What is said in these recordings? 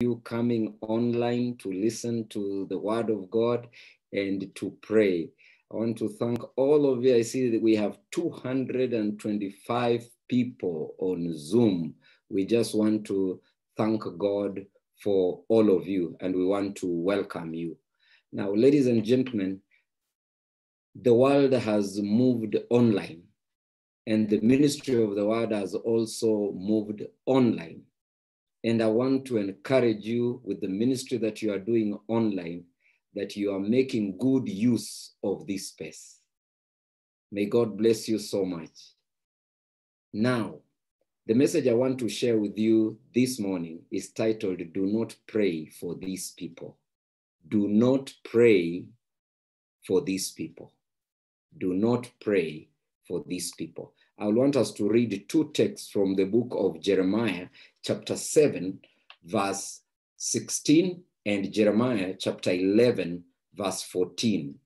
you coming online to listen to the word of God and to pray. I want to thank all of you. I see that we have 225 people on Zoom. We just want to thank God for all of you, and we want to welcome you. Now, ladies and gentlemen, the world has moved online, and the ministry of the word has also moved online. And I want to encourage you with the ministry that you are doing online, that you are making good use of this space. May God bless you so much. Now, the message I want to share with you this morning is titled, Do Not Pray for These People. Do not pray for these people. Do not pray for these people. I want us to read two texts from the book of Jeremiah, chapter 7, verse 16, and Jeremiah, chapter 11, verse 14.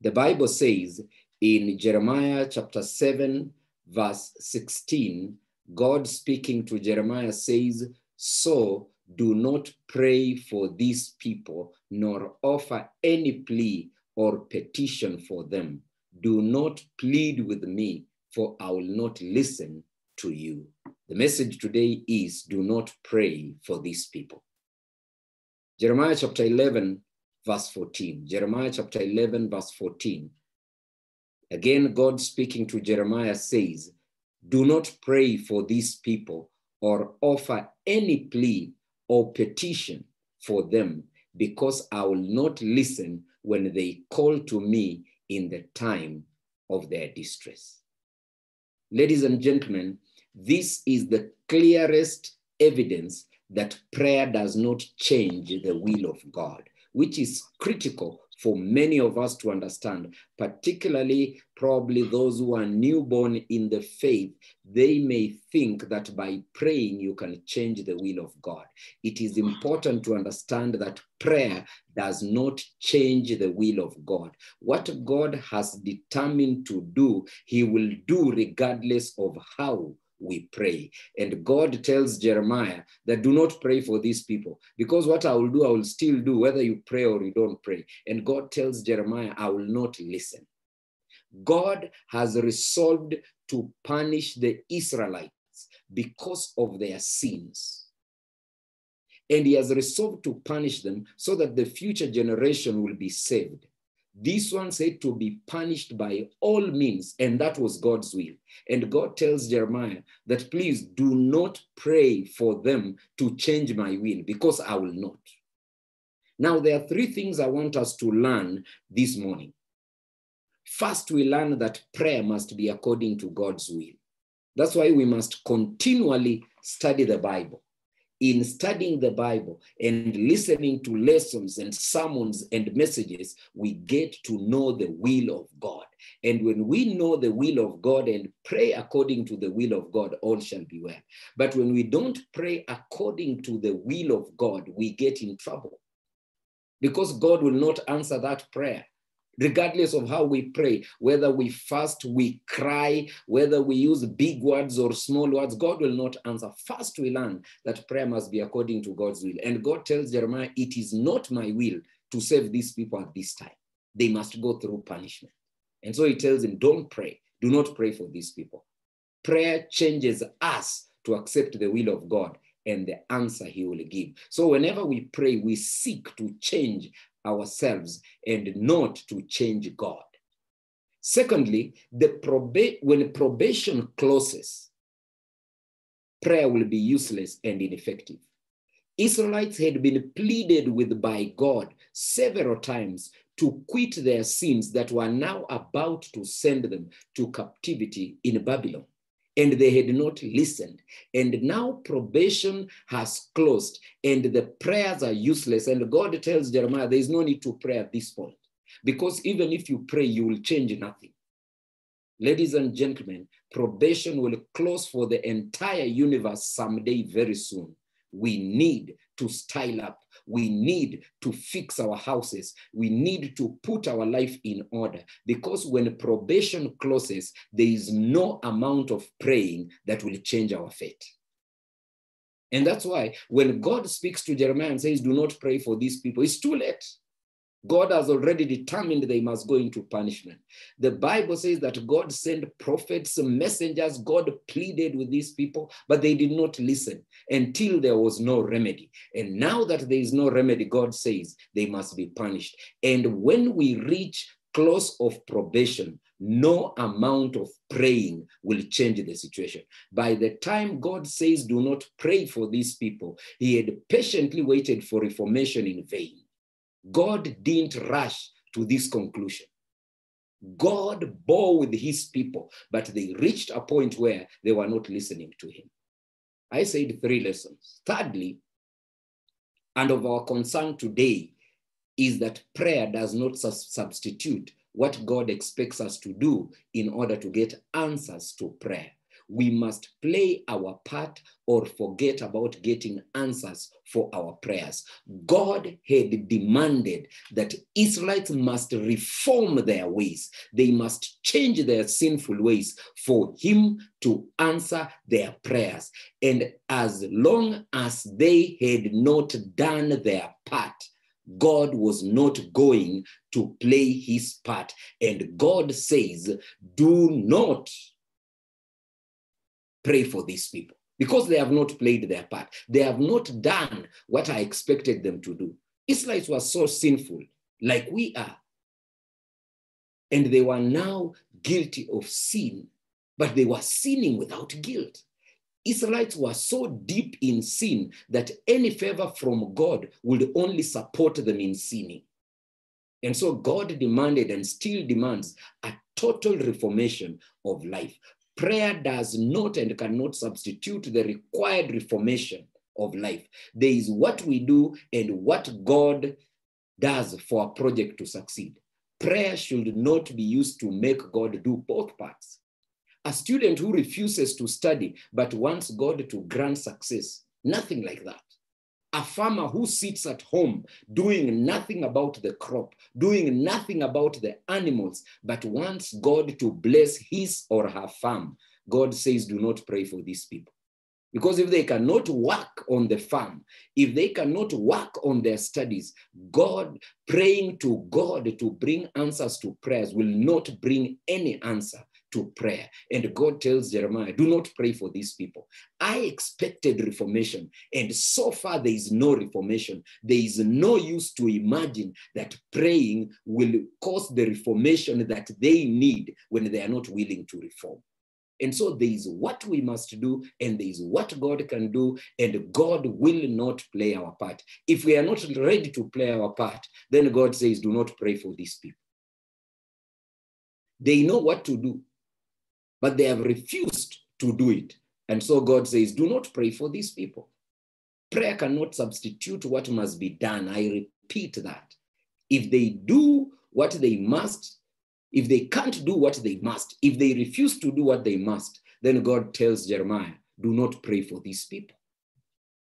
The Bible says in Jeremiah, chapter 7, verse 16, God speaking to Jeremiah says, So do not pray for these people, nor offer any plea or petition for them. Do not plead with me, for I will not listen to you. The message today is, do not pray for these people. Jeremiah chapter 11, verse 14. Jeremiah chapter 11, verse 14. Again, God speaking to Jeremiah says, Do not pray for these people or offer any plea or petition for them, because I will not listen when they call to me in the time of their distress. Ladies and gentlemen, this is the clearest evidence that prayer does not change the will of God, which is critical for many of us to understand, particularly probably those who are newborn in the faith. They may think that by praying you can change the will of God. It is important to understand that prayer does not change the will of God. What God has determined to do, he will do regardless of how we pray. And God tells Jeremiah that do not pray for these people, because what I will do, I will still do, whether you pray or you don't pray. And God tells Jeremiah, I will not listen. God has resolved to punish the Israelites because of their sins. And he has resolved to punish them so that the future generation will be saved. This one said to be punished by all means, and that was God's will. And God tells Jeremiah that please do not pray for them to change my will, because I will not. Now, there are three things I want us to learn this morning. First, we learn that prayer must be according to God's will. That's why we must continually study the Bible. In studying the Bible and listening to lessons and sermons and messages, we get to know the will of God. And when we know the will of God and pray according to the will of God, all shall be well. But when we don't pray according to the will of God, we get in trouble, because God will not answer that prayer. Regardless of how we pray, whether we fast, we cry, whether we use big words or small words, God will not answer. First, we learn that prayer must be according to God's will. And God tells Jeremiah, it is not my will to save these people at this time. They must go through punishment. And so he tells him, don't pray. Do not pray for these people. Prayer changes us to accept the will of God and the answer he will give. So whenever we pray, we seek to change ourselves and not to change God. Secondly, when probation closes, prayer will be useless and ineffective. Israelites had been pleaded with by God several times to quit their sins that were now about to send them to captivity in Babylon. And they had not listened. And now probation has closed, and the prayers are useless. And God tells Jeremiah, there is no need to pray at this point, because even if you pray, you will change nothing. Ladies and gentlemen, probation will close for the entire universe someday very soon. We need to style up. We need to fix our houses. We need to put our life in order, because when probation closes, there is no amount of praying that will change our fate. And that's why when God speaks to Jeremiah and says, do not pray for these people, it's too late. God has already determined they must go into punishment. The Bible says that God sent prophets, messengers. God pleaded with these people, but they did not listen until there was no remedy. And now that there is no remedy, God says they must be punished. And when we reach close of probation, no amount of praying will change the situation. By the time God says, do not pray for these people, he had patiently waited for reformation in vain. God didn't rush to this conclusion. God bore with his people, but they reached a point where they were not listening to him. I said three lessons. Thirdly, and of our concern today, is that prayer does not substitute what God expects us to do in order to get answers to prayer. We must play our part or forget about getting answers for our prayers. God had demanded that Israelites must reform their ways. They must change their sinful ways for him to answer their prayers. And as long as they had not done their part, God was not going to play his part. And God says, do not pray for these people, because they have not played their part. They have not done what I expected them to do. Israelites were so sinful, like we are. And they were now guilty of sin, but they were sinning without guilt. Israelites were so deep in sin that any favor from God would only support them in sinning. And so God demanded and still demands a total reformation of life. Prayer does not and cannot substitute the required reformation of life. There is what we do and what God does for a project to succeed. Prayer should not be used to make God do both parts. A student who refuses to study but wants God to grant success, nothing like that. A farmer who sits at home doing nothing about the crop, doing nothing about the animals, but wants God to bless his or her farm. God says, do not pray for these people. Because if they cannot work on the farm, if they cannot work on their studies, God, praying to God to bring answers to prayers will not bring any answer to prayer. And God tells Jeremiah, do not pray for these people. I expected reformation, and so far there is no reformation. There is no use to imagine that praying will cause the reformation that they need when they are not willing to reform. And so there is what we must do, and there is what God can do, and God will not play our part. If we are not ready to play our part, then God says, do not pray for these people. They know what to do, but they have refused to do it. And so God says, do not pray for these people. Prayer cannot substitute what must be done. I repeat that. If they do what they must, if they can't do what they must, if they refuse to do what they must, then God tells Jeremiah, do not pray for these people.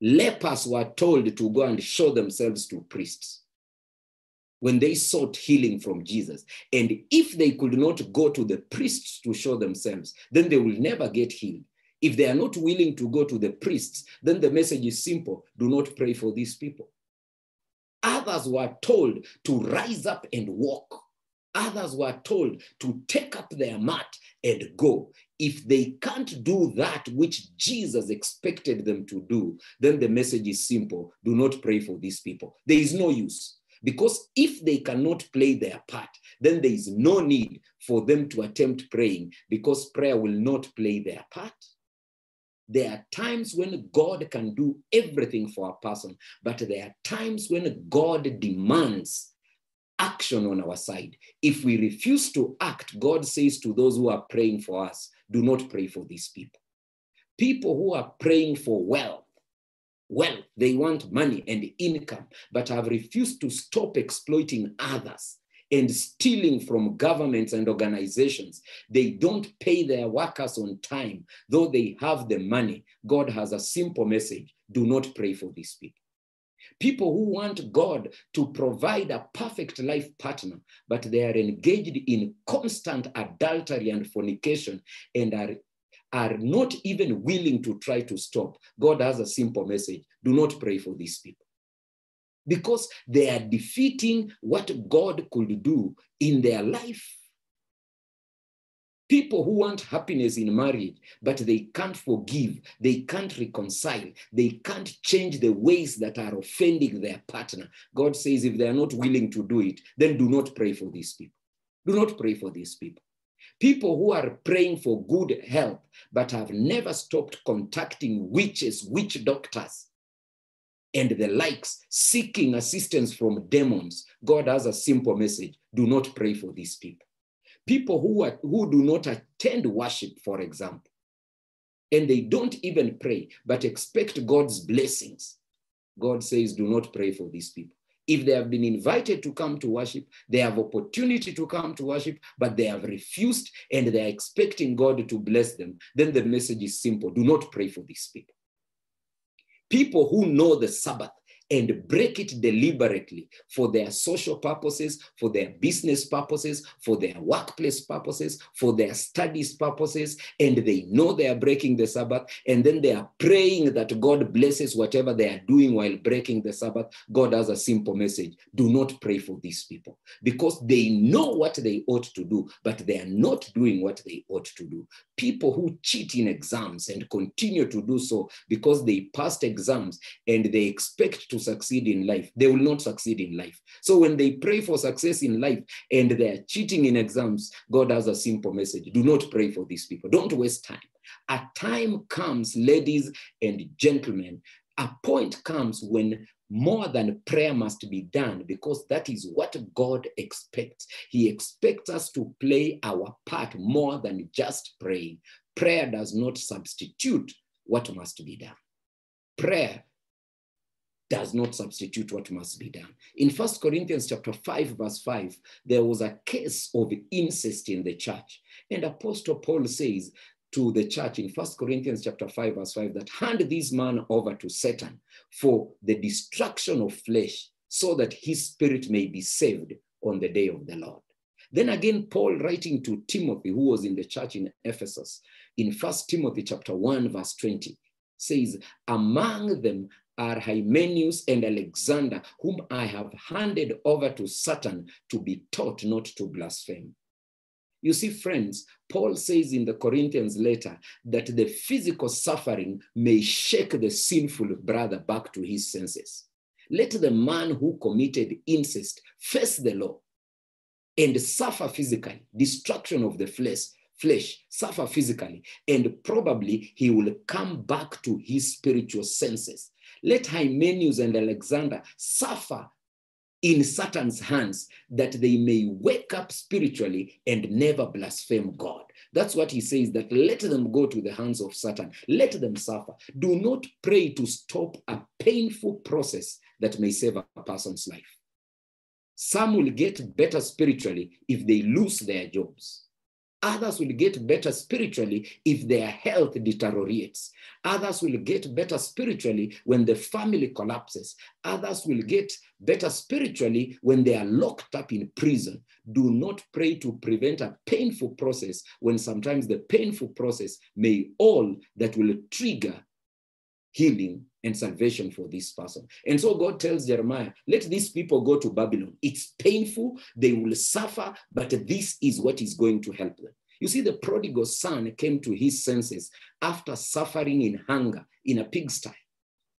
Lepers were told to go and show themselves to priests when they sought healing from Jesus. And if they could not go to the priests to show themselves, then they will never get healed. If they are not willing to go to the priests, then the message is simple: do not pray for these people. Others were told to rise up and walk. Others were told to take up their mat and go. If they can't do that which Jesus expected them to do, then the message is simple: do not pray for these people. There is no use. Because if they cannot play their part, then there is no need for them to attempt praying, because prayer will not play their part. There are times when God can do everything for a person, but there are times when God demands action on our side. If we refuse to act, God says to those who are praying for us, do not pray for these people. People who are praying for wealth. Well, they want money and income, but have refused to stop exploiting others and stealing from governments and organizations. They don't pay their workers on time, though they have the money. God has a simple message: do not pray for these people. People who want God to provide a perfect life partner, but they are engaged in constant adultery and fornication and are are not even willing to try to stop, God has a simple message: do not pray for these people. Because they are defeating what God could do in their life. People who want happiness in marriage, but they can't forgive, they can't reconcile, they can't change the ways that are offending their partner. God says if they are not willing to do it, then do not pray for these people. Do not pray for these people. People who are praying for good health, but have never stopped contacting witches, witch doctors, and the likes, seeking assistance from demons. God has a simple message: do not pray for these people. People who do not attend worship, for example, and they don't even pray, but expect God's blessings. God says, do not pray for these people. If they have been invited to come to worship, they have opportunity to come to worship, but they have refused and they are expecting God to bless them, then the message is simple: do not pray for these people. People who know the Sabbath and break it deliberately for their social purposes, for their business purposes, for their workplace purposes, for their studies purposes, and they know they are breaking the Sabbath, and then they are praying that God blesses whatever they are doing while breaking the Sabbath. God has a simple message: do not pray for these people, because they know what they ought to do, but they are not doing what they ought to do. People who cheat in exams and continue to do so because they passed exams and they expect to succeed in life, they will not succeed in life. So when they pray for success in life and they are cheating in exams, God has a simple message: do not pray for these people. Don't waste time. A time comes, ladies and gentlemen, a point comes when more than prayer must be done, because that is what God expects. He expects us to play our part more than just praying. Prayer does not substitute what must be done. Prayer does not substitute what must be done. In 1 Corinthians chapter 5, verse 5, there was a case of incest in the church. And Apostle Paul says to the church in 1 Corinthians chapter 5, verse 5, that hand this man over to Satan for the destruction of flesh, so that his spirit may be saved on the day of the Lord. Then again, Paul, writing to Timothy, who was in the church in Ephesus, in 1 Timothy chapter 1, verse 20, says, among them are Hymenaeus and Alexander, whom I have handed over to Satan to be taught not to blaspheme. You see, friends, Paul says in the Corinthians letter that the physical suffering may shake the sinful brother back to his senses. Let the man who committed incest face the law and suffer physically, destruction of the flesh, suffer physically, and probably he will come back to his spiritual senses. Let Hymenaeus and Alexander suffer in Satan's hands, that they may wake up spiritually and never blaspheme God. That's what he says, that let them go to the hands of Satan. Let them suffer. Do not pray to stop a painful process that may save a person's life. Some will get better spiritually if they lose their jobs. Others will get better spiritually if their health deteriorates. Others will get better spiritually when the family collapses. Others will get better spiritually when they are locked up in prison. Do not pray to prevent a painful process, when sometimes the painful process may all that will trigger healing and salvation for this person. And so God tells Jeremiah, let these people go to Babylon. It's painful, they will suffer, but this is what is going to help them. You see, the prodigal son came to his senses after suffering in hunger in a pigsty.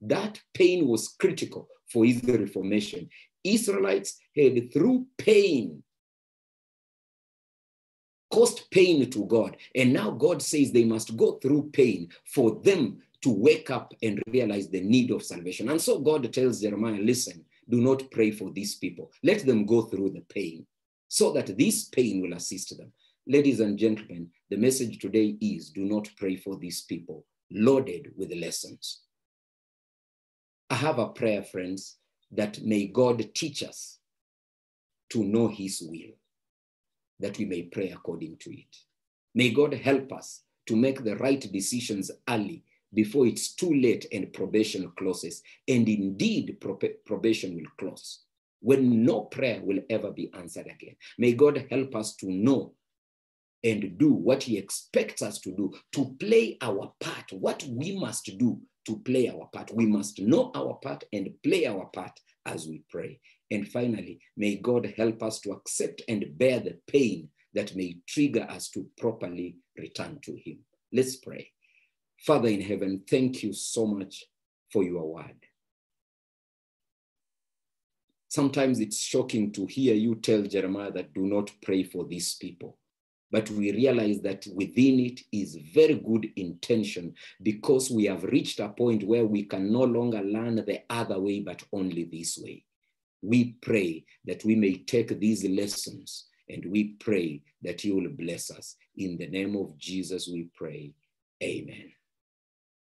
That pain was critical for his reformation. Israelites had, through pain, caused pain to God. And now God says they must go through pain for them to wake up and realize the need of salvation. And so God tells Jeremiah, listen, do not pray for these people. Let them go through the pain, so that this pain will assist them. Ladies and gentlemen, the message today is, do not pray for these people, loaded with lessons. I have a prayer, friends, that may God teach us to know his will, that we may pray according to it. May God help us to make the right decisions early, before it's too late and probation closes. And indeed, probation will close, when no prayer will ever be answered again. May God help us to know and do what he expects us to do, to play our part, what we must do to play our part. We must know our part and play our part as we pray. And finally, may God help us to accept and bear the pain that may trigger us to properly return to him. Let's pray. Father in heaven, thank you so much for your word. Sometimes it's shocking to hear you tell Jeremiah that do not pray for these people. But we realize that within it is very good intention, because we have reached a point where we can no longer learn the other way, but only this way. We pray that we may take these lessons, and we pray that you will bless us. In the name of Jesus, we pray. Amen.